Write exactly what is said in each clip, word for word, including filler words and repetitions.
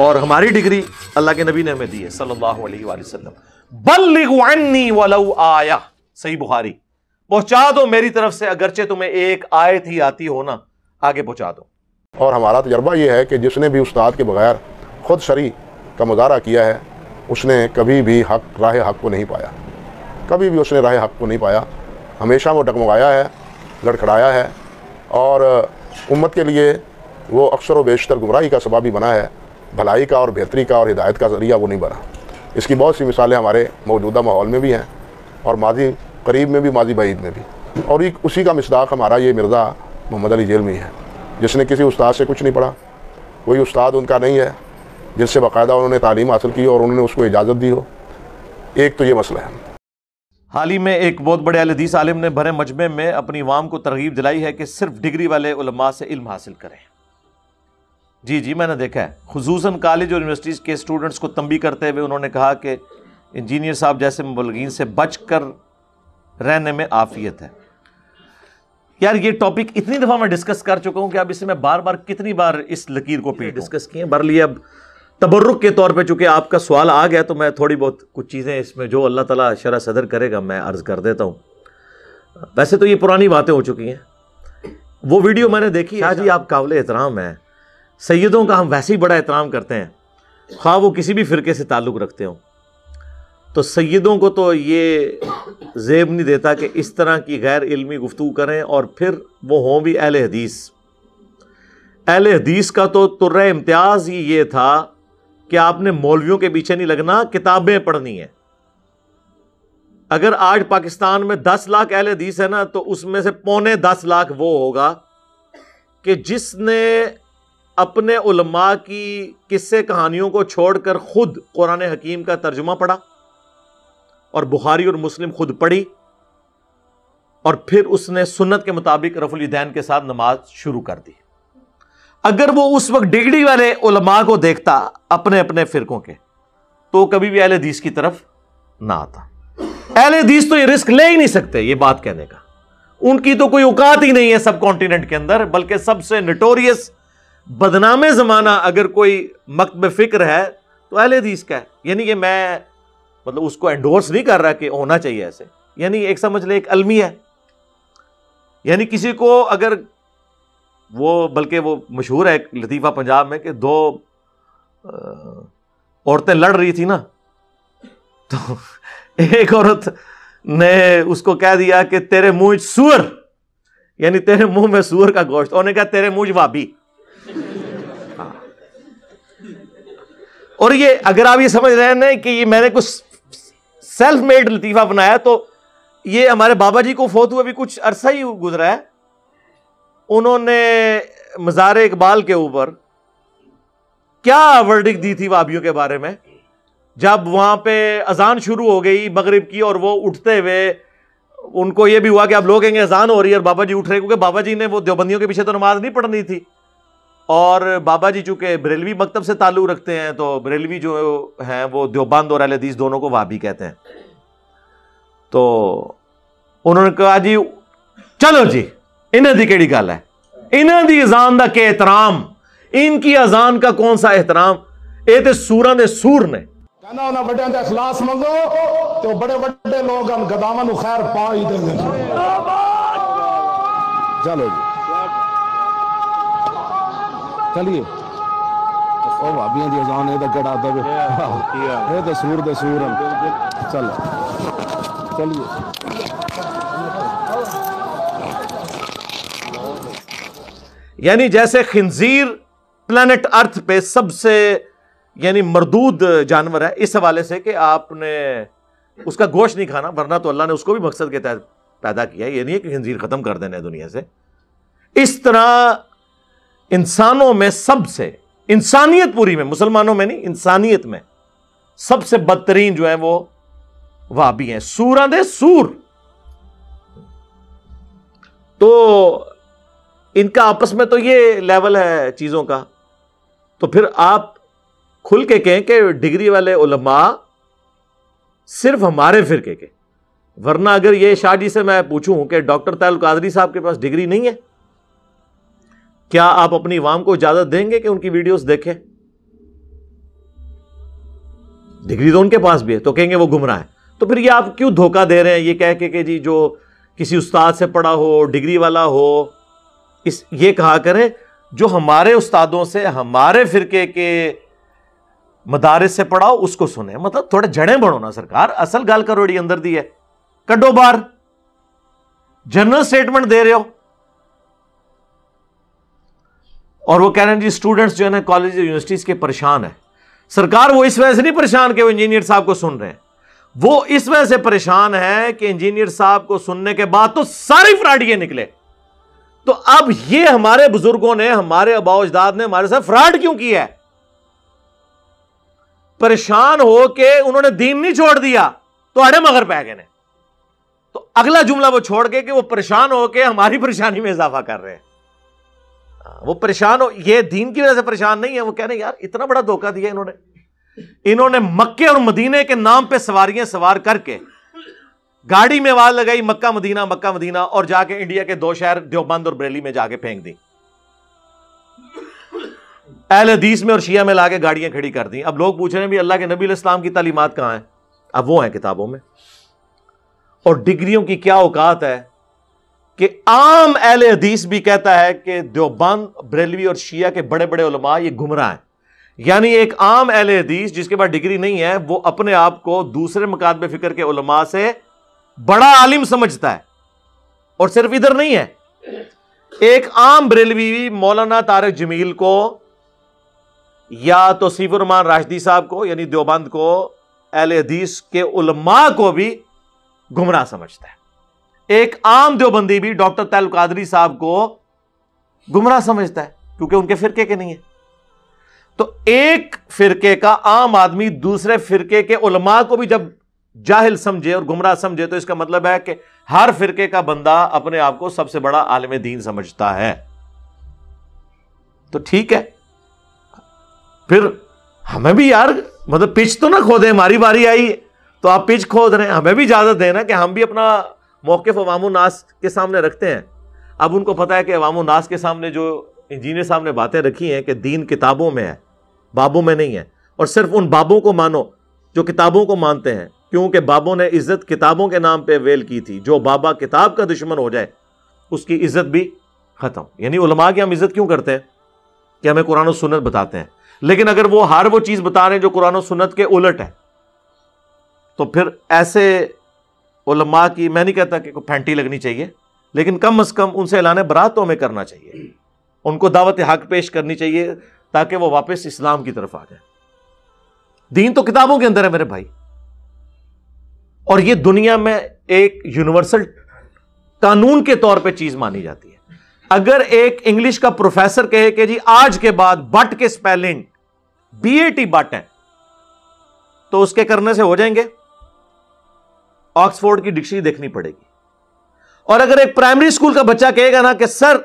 और हमारी डिग्री अल्लाह के नबी ने हमें दी है सल्लल्लाहु अलैहि वसल्लम। बल्लिगु अन्नी वलौ आया, सही बुखारी, पहुंचा दो मेरी तरफ से अगरचे तुम्हें एक आयत ही आती हो ना, आगे पहुंचा दो। और हमारा तजर्बा यह है कि जिसने भी उस्ताद के बगैर खुद शरी का मुजाहरा किया है उसने कभी भी हक राह हक को नहीं पाया, कभी भी उसने राह हक को नहीं पाया। हमेशा वो डगमगाया है, लड़खड़ाया है और उम्मत के लिए वो अक्सर व बेशतर गुमराही का सबब भी बना है, भलाई का और बेहतरी का और हिदायत का ज़रिया वो नहीं बना। इसकी बहुत सी मिसालें हमारे मौजूदा माहौल में भी हैं और माजी करीब में भी, माजी बाईद में भी। और एक उसी का मिसदाक हमारा ये मिर्ज़ा मोहम्मद अली जेलमी है, जिसने किसी उस्ताद से कुछ नहीं पढ़ा, कोई उस्ताद उनका नहीं है जिससे बाकायदा उन्होंने तालीम हासिल की और उन्होंने उसको इजाज़त दी हो। एक तो ये मसला है। हाल ही में एक बहुत बड़े अहले हदीस आलिम ने भरे मजमे में अपनी वाम को तरगीब दिलाई है कि सिर्फ डिग्री वाले उलमा से इल्म हासिल करें। जी जी मैंने देखा है, खुसूसन कॉलेज और यूनिवर्सिटीज़ के स्टूडेंट्स को तंबी करते हुए उन्होंने कहा कि इंजीनियर साहब जैसे मुबल्लिगीन से बच कर रहने में आफियत है। यार ये टॉपिक इतनी दफ़ा मैं डिस्कस कर चुका हूँ कि अब इससे मैं बार बार कितनी बार इस लकीर को पे डिस्कस किए। बरलिए अब तबर्रुक के तौर पे चूँकि आपका सवाल आ गया तो मैं थोड़ी बहुत कुछ चीज़ें इसमें जो अल्लाह ताला शरह सदर करेगा मैं अर्ज़ कर देता हूँ। वैसे तो ये पुरानी बातें हो चुकी हैं, वो वीडियो मैंने देखी है जी, आप काबिल एहतराम हैं, सैयदों का हम वैसे ही बड़ा एहतराम करते हैं खा वो किसी भी फ़िरके से ताल्लुक़ रखते हों, तो सैयदों को तो ये ज़ेब नहीं देता कि इस तरह की गैर इल्मी गुफ्तगू करें और फिर वो हों भी अहले हदीस। अहले हदीस का तो तुर्रा इम्तियाज़ ही ये था कि आपने मौलवियों के पीछे नहीं लगना, किताबें पढ़नी है। अगर आज पाकिस्तान में दस लाख अहले हदीस है ना तो उसमें से पौने दस लाख वो होगा कि जिसने अपने उलमा की किस्से कहानियों को छोड़कर खुद कुरान हकीम का तर्जुमा पढ़ा और बुखारी और मुस्लिम खुद पढ़ी और फिर उसने सुन्नत के मुताबिक रफुल यदैन के साथ नमाज शुरू कर दी। अगर वो उस वक्त डिग्री वाले उलमा को देखता अपने अपने फिरकों के तो कभी भी अहले हदीस की तरफ ना आता। अहले हदीस तो ये रिस्क ले ही नहीं सकते ये बात कहने का, उनकी तो कोई औकात ही नहीं है सब कॉन्टिनेंट के अंदर, बल्कि सबसे नोटोरियस बदनामे ज़माना अगर कोई मकतब फ़िक्र है तो अहले हदीस का है। यानी कि मैं मतलब उसको एंडोर्स नहीं कर रहा कि होना चाहिए ऐसे, यानी एक समझ ले एक अलमी है, यानी किसी को अगर वो, बल्कि वो मशहूर है एक लतीफ़ा पंजाब में कि दो औरतें लड़ रही थी ना तो एक औरत ने उसको कह दिया कि तेरे मुँह सूअर, यानी तेरे मुँह में सूअर का गोश्त, और ने कहा तेरे मुँह वहाबी। और ये अगर आप ये समझ रहे हैं कि ये मैंने कुछ सेल्फ मेड लतीफ़ा बनाया तो ये हमारे बाबा जी को फोत हुए भी कुछ अरसा ही गुजरा है, उन्होंने मज़ारे इकबाल के ऊपर क्या वर्डिक्ट दी थी वहाबियों के बारे में। जब वहाँ पे अजान शुरू हो गई मगरिब की और वो उठते हुए उनको ये भी हुआ कि आप लोग कहेंगे अजान हो रही है और बाबा जी उठ रहे, क्योंकि बाबा जी ने वो देवबंदियों के पीछे तो नमाज नहीं पढ़नी थी और बाबा जी चूँकि बरेलवी मकतब से ताल्लुक़ रखते हैं तो बरेलवी जो हैं वो देवबंद और अहले हदीस दोनों को वहाबी कहते हैं। तो उन्होंने कहा जी चलो जी इन्हें दी केड़ी गल है, इन्हें दी अजान का के एहतराम, इनकी अजान का कौन सा एहतराम, ये तो सूरां दे सूर ने कहना उन्हें बड़े का इखलास मंगो तो बड़े बड़े लोग हम गदावां नु खैर पा ही देंगे। चलो जी चलिए और भाभी दी अजान ये गड़ा दबे ये तो सूर दे सूर चल चलिए। यानी जैसे खिंजीर प्लैनेट अर्थ पे सबसे यानी मरदूद जानवर है इस हवाले से कि आपने उसका गोश्त नहीं खाना, वरना तो अल्लाह ने उसको भी मकसद के तहत पैदा किया, ये नहीं है कि खिंजीर ख़त्म कर देना है दुनिया से। इस तरह इंसानों में सबसे, इंसानियत पूरी में, मुसलमानों में नहीं इंसानियत में सबसे बदतरीन जो है वो वहाबी हैं, सूरा दे सूर। तो इनका आपस में तो ये लेवल है चीज़ों का, तो फिर आप खुल के कहें कि डिग्री वाले उलमा सिर्फ हमारे फिरके के, वरना अगर ये शाह जी से मैं पूछूं कि डॉक्टर ताल कादरी साहब के पास डिग्री नहीं है, क्या आप अपनी वाम को इजाज़त देंगे कि उनकी वीडियोस देखें? डिग्री तो उनके पास भी है, तो कहेंगे वो गुमराह है। तो फिर ये आप क्यों धोखा दे रहे हैं ये कह के कि जी जो किसी उस्ताद से पढ़ा हो, डिग्री वाला हो, इस ये कहा करें जो हमारे उस्तादों से, हमारे फिरके के मदारिस से पढ़ाओ उसको सुने। मतलब थोड़े जड़ें बढ़ो ना सरकार, असल गाल करोड़ी अंदर दी है, कड्डो बार, जनरल स्टेटमेंट दे रहे हो। और वो कह रहे हैं जी स्टूडेंट्स जो है ना कॉलेज यूनिवर्सिटीज के परेशान है। सरकार वो इस वजह से नहीं परेशान कि वो इंजीनियर साहब को सुन रहे हैं, वो इस वजह से परेशान है कि इंजीनियर साहब को सुनने के बाद तो सारे फ्रॉडिये निकले। तो अब ये हमारे बुजुर्गों ने, हमारे आबाओ अजदाद ने हमारे साथ फ्रॉड क्यों किया है? परेशान हो के उन्होंने दीन नहीं छोड़ दिया तो अड़े मगर पै गए। तो अगला जुमला वो छोड़ के कि वो परेशान हो के हमारी परेशानी में इजाफा कर रहे हैं। वो परेशान हो, ये दीन की वजह से परेशान नहीं है। वो कह रहे यार इतना बड़ा धोखा दिया इन्होंने, इन्होंने मक्के और मदीने के नाम पे सवारियां सवार करके गाड़ी में आवाज लगाई मक्का मदीना मक्का मदीना, और जाके इंडिया के दो शहर देवबंद और बरेली में जाके फेंक दी। अहले हदीस में और शिया में लाके गाड़ियां खड़ी कर दी। अब लोग पूछ रहे हैं भी अल्लाह के नबी अलैहिस्सलाम की तालीमात कहां है? अब वो है किताबों में। और डिग्रियों की क्या औकात है कि आम अहले हदीस भी कहता है कि देवबंद, बरेलवी और शिया के बड़े बड़े उलमा ये गुमराह हैं। यानी एक आम अहले हदीस जिसके पास डिग्री नहीं है वो अपने आप को दूसरे मकातबे फिक्र के उलमा से बड़ा आलिम समझता है। और सिर्फ इधर नहीं है, एक आम बरेलवी मौलाना तारिक जमील को या तो तौसीफुर्रहमान राशिदी साहब को यानी देवबंद को, अहले हदीस के उलमा को भी गुमराह समझता है। एक आम देवबंदी भी डॉक्टर तैल कादरी साहब को गुमराह समझता है क्योंकि उनके फिरके के नहीं है। तो एक फिरके का आम आदमी दूसरे फिरके के उलमा को भी जब जाहिल समझे और गुमराह समझे तो इसका मतलब है कि हर फिरके का बंदा अपने आप को सबसे बड़ा आलिम दीन समझता है। तो ठीक है, फिर हमें भी यार मतलब पिच तो ना खोदे। हमारी बारी आई तो आप पिच खोद रहे हैं, हमें भी इजाजत देना कि हम भी अपना मौक़िफ़ अवाम नास के सामने रखते हैं। अब उनको पता है कि अवाम नास के सामने जो इंजीनियर साहब ने बातें रखी हैं कि दीन किताबों में है, बाबों में नहीं है, और सिर्फ उन बाबों को मानो जो किताबों को मानते हैं, क्योंकि बाबों ने इज़्ज़त किताबों के नाम पर वेल की थी। जो बाबा किताब का दुश्मन हो जाए उसकी इज़्ज़त भी ख़त्म। यानी उलमा की हम इज़्ज़त क्यों करते हैं कि हमें कुरान और सुन्नत बताते हैं, लेकिन अगर वो हर वो चीज़ बता रहे हैं जो कुरान और सुन्नत के उलट है तो फिर ऐसे उलमा की मैं नहीं कहता कि फैंटी लगनी चाहिए, लेकिन कम अज़ कम उनसे ऐलान बरात तो हमें करना चाहिए, उनको दावत हक पेश करनी चाहिए ताकि वो वापस इस्लाम की तरफ आ जाए। दीन तो किताबों के अंदर है मेरे भाई, और ये दुनिया में एक यूनिवर्सल कानून के तौर पे चीज़ मानी जाती है। अगर एक इंग्लिश का प्रोफेसर कहे कि जी आज के बाद बट के spelling B A T but है तो उसके करने से हो जाएंगे? ऑक्सफोर्ड की डिक्शनरी देखनी पड़ेगी। और अगर एक प्राइमरी स्कूल का बच्चा कहेगा ना कि sir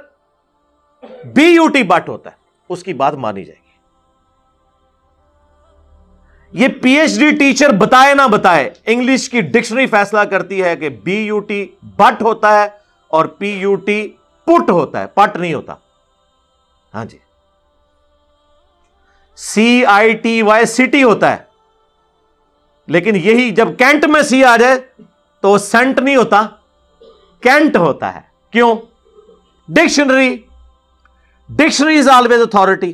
B U T but होता है, उसकी बात मानी जाएगी। ये पीएचडी टीचर बताए ना बताए, इंग्लिश की डिक्शनरी फैसला करती है कि बी यू टी बट होता है और पी यू टी पुट होता है, पट नहीं होता। हां जी, C I T Y city होता है, लेकिन यही जब कैंट में सी आ जाए तो वो सेंट नहीं होता, कैंट होता है। क्यों? Dictionary, dictionary is always authority.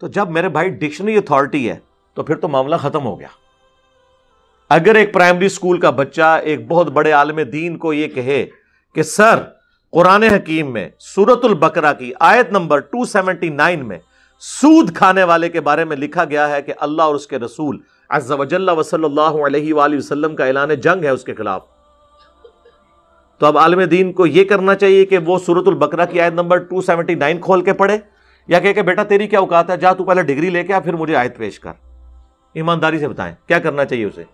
तो जब मेरे भाई डिक्शनरी अथॉरिटी है तो फिर तो मामला खत्म हो गया। अगर एक प्राइमरी स्कूल का बच्चा एक बहुत बड़े आलिम दीन को यह कहे कि सर कुरान हकीम में सूरतुल बकरा की आयत नंबर दो सौ उन्यासी में सूद खाने वाले के बारे में लिखा गया है कि अल्लाह और उसके रसूल अज़्ज़ा वजल्ला वसल्लल्लाहु अलैहि वसल्लम का ऐलान जंग है उसके खिलाफ, तो अब आलिम दीन को यह करना चाहिए कि वो सूरतुल बकरा की आयत नंबर दो सौ उन्यासी खोल के पढ़े, या कह के बेटा तेरी क्या औकात है, जा तू पहले डिग्री लेके आ फिर मुझे आयत पेश कर। ईमानदारी से बताएं क्या करना चाहिए उसे।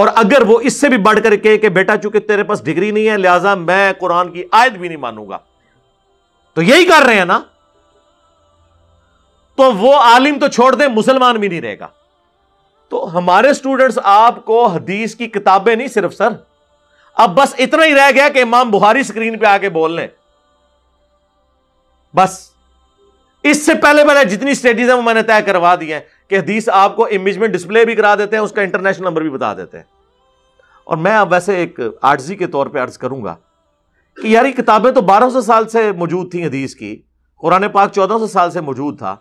और अगर वो इससे भी बढ़कर कहे कि बेटा चूंकि तेरे पास डिग्री नहीं है लिहाजा मैं कुरान की आयत भी नहीं मानूंगा, तो यही कर रहे हैं ना, तो वो आलिम तो छोड़ दे, मुसलमान भी नहीं रहेगा। तो हमारे स्टूडेंट्स आपको हदीस की किताबें नहीं सिर्फ सर, अब बस इतना ही रह गया कि इमाम बुखारी स्क्रीन पे आके बोल लें, बस। इससे पहले पहले जितनी स्टेजेस हैं वो मैंने तय करवा दी हैं कि हदीस आपको इमेज में डिस्प्ले भी करा देते हैं, उसका इंटरनेशनल नंबर भी बता देते हैं। और मैं अब वैसे एक आर्जी के तौर पे अर्ज करूंगा कि यार ये किताबें तो बारह सौ साल से मौजूद थी हदीस की, कुरान पाक चौदह सौ साल से मौजूद था।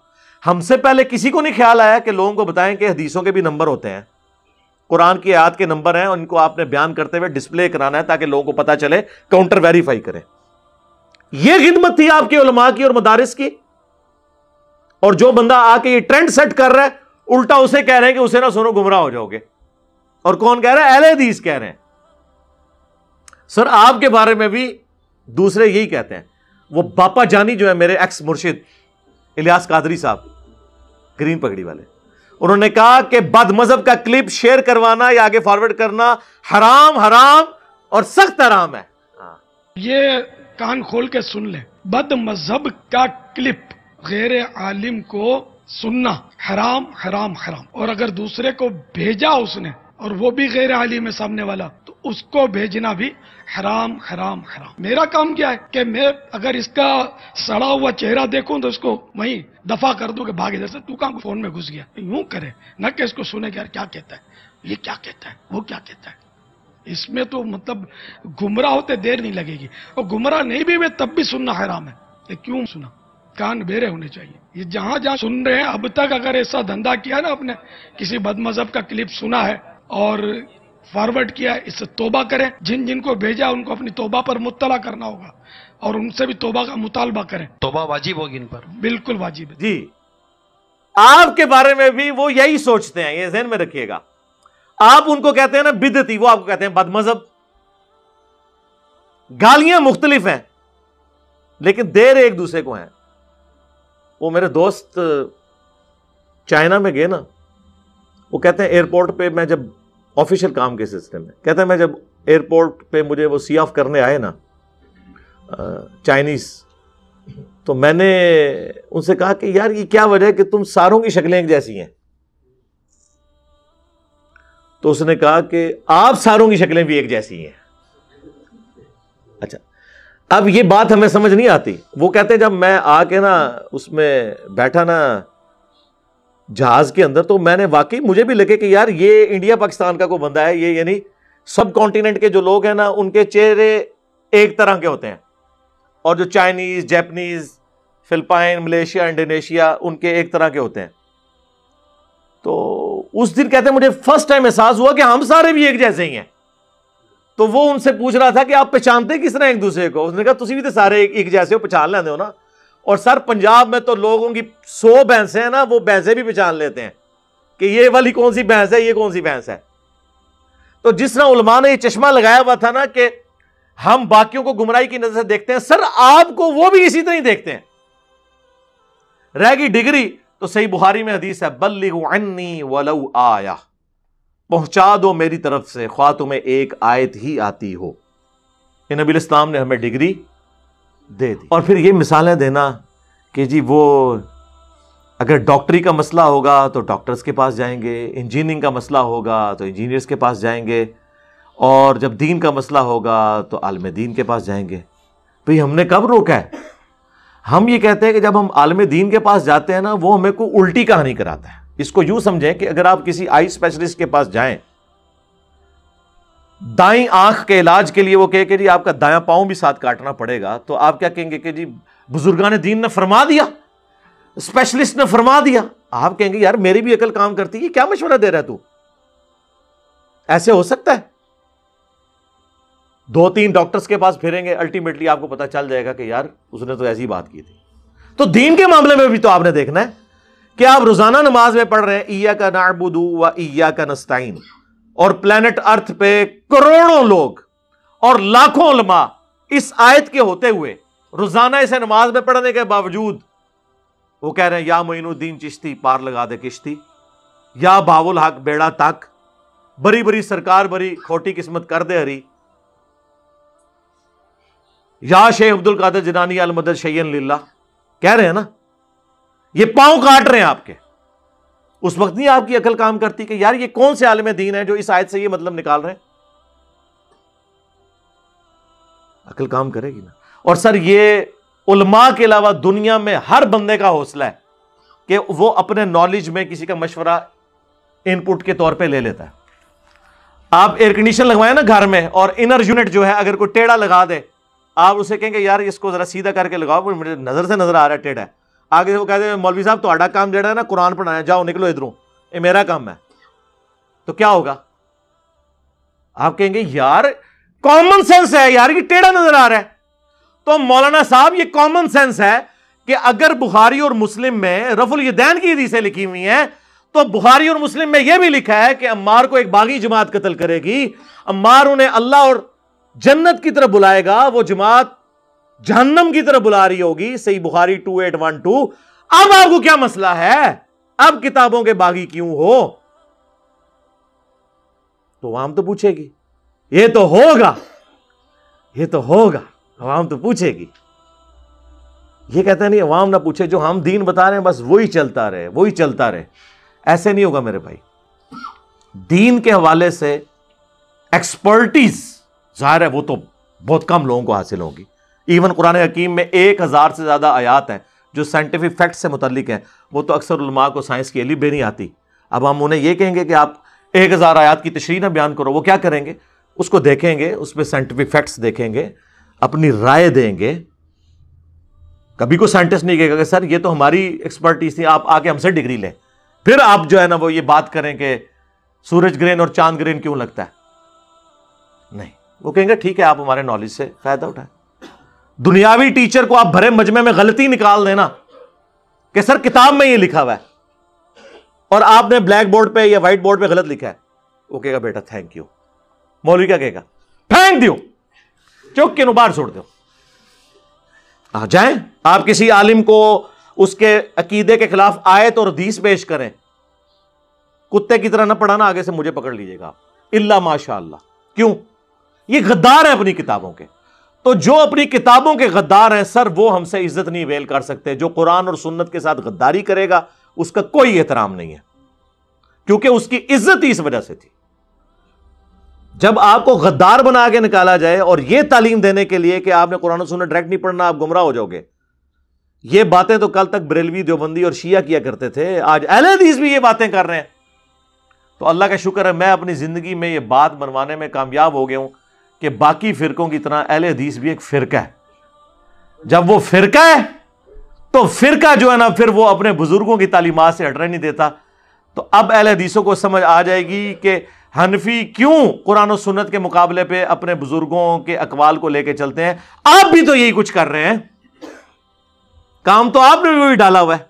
हमसे पहले किसी को नहीं ख्याल आया कि लोगों को बताएं कि हदीसों के भी नंबर होते हैं, कुरान की आयत के नंबर हैं, उनको आपने बयान करते हुए डिस्प्ले कराना है ताकि लोगों को पता चले, काउंटर वेरीफाई करें। यह खिदमत थी आपके उलमा की और मदारिस की। और जो बंदा आके ये ट्रेंड सेट कर रहा है, उल्टा उसे कह रहे हैं कि उसे ना सुनो गुमराह हो जाओगे। और कौन कह रहा है? अहले हदीस कह रहे हैं। सर आपके बारे में भी दूसरे यही कहते हैं। वो बापा जानी जो है मेरे एक्स मुर्शिद इलियास कादरी साहब, ग्रीन पगड़ी वाले, उन्होंने कहा कि बद मजहब का क्लिप शेयर करवाना या आगे फॉरवर्ड करना हराम हराम और सख्त हराम है। ये कान खोल के सुन ले, बद मजहब का क्लिप गैर आलिम को सुनना हराम हराम हराम। और अगर दूसरे को भेजा उसने और वो भी गैर आलिम है सामने वाला, तो उसको भेजना भी हराम हराम हराम। मेरा काम क्या है कि मैं अगर इसका सड़ा हुआ चेहरा देखूं तो इसको वहीं दफा कर दूं कि भाग इधर से, तू कहां फोन में घुस गया। यूं करे ना कि इसको सुने कि यार क्या कहता है, ये क्या कहता है, वो क्या कहता है। इसमें तो मतलब गुमराह होते देर नहीं लगेगी। और गुमराह नहीं भी हुए तब भी सुनना हराम है, तो क्यों सुना? कान बेरे होने चाहिए। ये जहां जहां सुन रहे हैं, अब तक अगर ऐसा धंधा किया ना आपने, किसी बदमजहब का क्लिप सुना है और फॉरवर्ड किया, इससे तोबा करें। जिन जिनको भेजा उनको अपनी तोबा पर मुत्तला करना होगा और उनसे भी तोबा का मुतालबा करें। तोबा वाजिब होगी इन पर, बिल्कुल वाजिब है जी। आपके बारे में भी वो यही सोचते हैं, ये ज़हन में रखिएगा। आप उनको कहते हैं ना बिदअती, वो आपको कहते हैं बदमजहब। गालियां मुख्तलिफ हैं लेकिन देर एक दूसरे को हैं। वो मेरे दोस्त चाइना में गए ना, वो कहते हैं एयरपोर्ट पे, मैं जब ऑफिशियल काम के सिस्टम में, कहते हैं मैं जब एयरपोर्ट पे मुझे वो सी ऑफ करने आए ना चाइनीज़, तो मैंने उनसे कहा कि यार ये क्या वजह है कि तुम सारों की शक्लें एक जैसी हैं। तो उसने कहा कि आप सारों की शक्लें भी एक जैसी हैं। अच्छा, अब ये बात हमें समझ नहीं आती। वो कहते हैं जब मैं आके ना उसमें बैठा ना जहाज के अंदर, तो मैंने वाकई मुझे भी लगे कि यार ये इंडिया पाकिस्तान का कोई बंदा है। ये यानी सब कॉन्टिनेंट के जो लोग हैं ना, उनके चेहरे एक तरह के होते हैं, और जो Chinese, Japanese, Philippine, Malaysia, Indonesia, उनके एक तरह के होते हैं। तो उस दिन कहते हैं मुझे फर्स्ट टाइम एहसास हुआ कि हम सारे भी एक जैसे ही हैं। तो वो उनसे पूछ रहा था कि आप पहचानते किस तरह एक दूसरे को? उसने कहा तुसी भी तो सारे एक, एक जैसे हो, पहचान लेते हो ना। और सर पंजाब में तो लोगों की सौ भैंसें हैं ना, वो भैंसें भी पहचान लेते हैं कि ये वाली कौन सी भैंस है, ये कौन सी भैंस है। तो जिस तरह उलमा ने ये चश्मा लगाया हुआ था ना कि हम बाकियों को गुमराही की नजर से देखते हैं, सर आपको वो भी इसी तरह ही देखते हैं। रह गई डिग्री, तो सही बुखारी में हदीस है, बल्लिगु अन्नी वलौ आया, पहुंचा दो मेरी तरफ से ख्वाह तुम्हें एक आयत ही आती हो। नबी इस्लाम ने हमें डिग्री दे दी। और फिर ये मिसालें देना कि जी वो अगर डॉक्टरी का मसला होगा तो डॉक्टर्स के पास जाएंगे, इंजीनियरिंग का मसला होगा तो इंजीनियर्स के पास जाएंगे, और जब दीन का मसला होगा तो आलिम दीन के पास जाएंगे। भाई हमने कब रोका है? हम ये कहते हैं कि जब हम आलिम दीन के पास जाते हैं ना, वो हमें को उल्टी कहानी कराता है। इसको यूं समझें कि अगर आप किसी आई स्पेशलिस्ट के पास जाएं, दाईं आंख के इलाज के लिए, वो कहे कि जी आपका दायां पाँव भी साथ काटना पड़ेगा, तो आप क्या कहेंगे कि जी बुजुर्गान दीन ने फरमा दिया, स्पेशलिस्ट ने फरमा दिया। आप कहेंगे यार मेरी भी अकल काम करती है, क्या मशवरा दे रहा है तू? ऐसे हो सकता है? दो तीन डॉक्टर्स के पास फिरेंगे, अल्टीमेटली आपको पता चल जाएगा कि यार उसने तो ऐसी बात की थी। तो दीन के मामले में भी तो आपने देखना है कि आप रोजाना नमाज में पढ़ रहे हैं इय्याका नअबुदु व इय्याका नस्ताईन, और प्लेनेट अर्थ पे करोड़ों लोग और लाखों उलमा इस आयत के होते हुए रोजाना इसे नमाज में पढ़ने के बावजूद वो कह रहे हैं या मोइनुद्दीन चिश्ती पार लगा दे किश्ती, या बावुल हक बेड़ा तक, बरी बरी सरकार बरी खोटी किस्मत कर दे हरी, या शेख अब्दुल कादिर जिनानी अल मदद शयन लिल्ला, कह रहे हैं ना ये पांव काट रहे हैं आपके। उस वक्त नहीं आपकी अकल काम करती कि यार ये कौन से आलिम दीन है जो इस आयत से ये मतलब निकाल रहे हैं? अकल काम करेगी ना। और सर ये उलमा के अलावा दुनिया में हर बंदे का हौसला है कि वो अपने नॉलेज में किसी का मशवरा इनपुट के तौर पे ले लेता है। आप एयर कंडीशन लगवाएं ना घर में, और इनर यूनिट जो है अगर कोई टेढ़ा लगा दे, आप उसे कहेंगे यार इसको जरा सीधा करके लगाओ, मेरे नज़र से नजर आ रहा है टेढ़ा है। आगे वो कहते हैं मौलवी साहब तुम्हारा काम जेड़ा है ना कुरान पढ़ाना, जाओ निकलो इधरों, ये मेरा काम है। तो क्या होगा? आप कहेंगे यार कॉमन सेंस है यार कि टेढ़ा नजर आ रहा है। तो मौलाना साहब ये कॉमन सेंस है कि अगर बुखारी और मुस्लिम में रफुल यदैन की हदीसें लिखी हुई हैं, तो बुखारी और मुस्लिम में यह भी लिखा है कि अम्मार को एक बागी जमात कत्ल करेगी, अम्मार उन्हें अल्लाह और जन्नत की तरफ बुलाएगा, वो जमात जहन्नम की तरफ बुला रही होगी। सही Bukhari two eight one two. अब आपको क्या मसला है, अब किताबों के बागी क्यों हो? तो आवाम तो पूछेगी, ये तो होगा, ये तो होगा, आवाम तो पूछेगी। ये कहता है नहीं अवाम ना पूछे, जो हम दीन बता रहे हैं बस वही चलता रहे, वही चलता रहे। ऐसे नहीं होगा मेरे भाई। दीन के हवाले से एक्सपर्टीज जाहिर है वो तो बहुत कम लोगों को हासिल होगी। इवन कुरान हकीम में एक हज़ार से ज़्यादा आयात हैं जो साइंटिफिक फैक्ट से मुतल्लिक हैं, वो तो अक्सर उलमा को साइंस की इल्म भी नहीं आती। अब हम उन्हें ये कहेंगे कि आप एक हज़ार आयात की तशरीह ना बयान करो, वो क्या करेंगे? उसको देखेंगे, उस पर साइंटिफिक फैक्ट्स देखेंगे, अपनी राय देंगे। कभी को साइंटिस्ट नहीं कहेगा कि सर ये तो हमारी एक्सपर्टीज थी, आप आके हमसे डिग्री लें, फिर आप जो है ना वो ये बात करें कि सूरज ग्रहण और चांद ग्रहण क्यों लगता है। नहीं, वो कहेंगे ठीक है आप हमारे नॉलेज से फायदा उठाएं। दुनियावी टीचर को आप भरे मजमे में गलती निकाल देना कि सर किताब में ये लिखा हुआ है और आपने ब्लैक बोर्ड पर या व्हाइट बोर्ड पर गलत लिखा है, वो कहेगा बेटा थैंक यू। मौलवी क्या कहेगा? थैंक यू, चौक के नुबार छोड़ दो। आ जाए आप किसी आलिम को उसके अकीदे के खिलाफ आयत और हदीस पेश करें, कुत्ते की तरह ना पढ़ाना, आगे से मुझे पकड़ लीजिएगा आप, इल्ला माशाअल्लाह। क्यों? ये गद्दार है अपनी किताबों के। तो जो अपनी किताबों के गद्दार हैं सर, वो हमसे इज्जत नहीं वेल कर सकते। जो कुरान और सुन्नत के साथ गद्दारी करेगा उसका कोई एहतराम नहीं है, क्योंकि उसकी इज्जत ही इस वजह से थी। जब आपको गद्दार बना के निकाला जाए और यह तालीम देने के लिए कि आपने कुरान और सुन्नत डायरेक्ट नहीं पढ़ना, आप गुमराह हो जाओगे। ये बातें तो कल तक बरेलवी, देवबंदी और शिया किया करते थे, आज अहले हदीस भी ये बातें कर रहे हैं। तो अल्लाह का शुक्र है मैं अपनी ज़िंदगी में ये बात मनवाने में कामयाब हो गया हूँ कि बाकी फ़िरक़ों की तरह अहले हदीस भी एक फ़िरका है। जब वो फ़िरका है तो फ़िरका जो है ना फिर वो अपने बुज़ुर्गों की तालीमात से हटने नहीं देता। तो अब अहले हदीसों को समझ आ जाएगी कि हनफी क्यों कुरान और सुन्नत के मुकाबले पर अपने बुज़ुर्गों के अकवाल को लेकर चलते हैं। आप भी तो यही कुछ कर रहे हैं, काम तो आपने भी वही डाला हुआ है।